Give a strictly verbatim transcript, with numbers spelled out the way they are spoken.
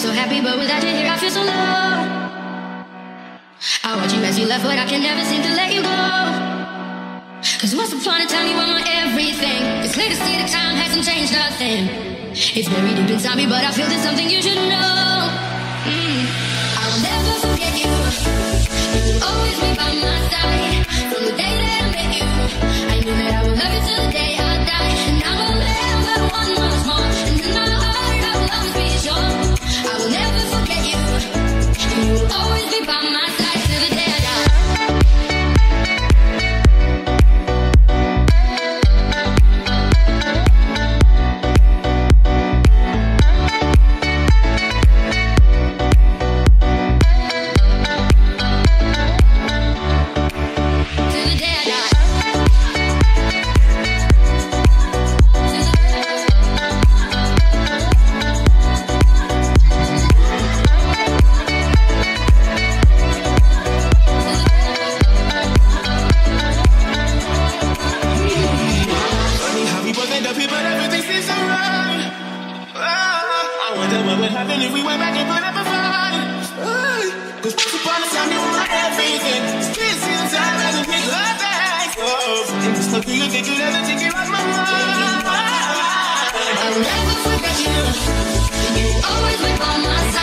so happy, but without you here I feel so low. I watch you as you left, but I can never seem to let you go. Cause once upon a time you were my everything. This latest state of time hasn't changed nothing. It's buried deep inside me, but I feel there's something you should know. mm. I will never forget you. You will always be by my side. From the day that I met you, I knew that I would love you till the day I die. And I will never want much more. And in my heart I will always be sure I will never forget you. You will always be by my side till the day I die. I will never forget you. You always be by my side.